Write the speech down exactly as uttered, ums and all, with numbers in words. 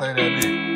play that beat.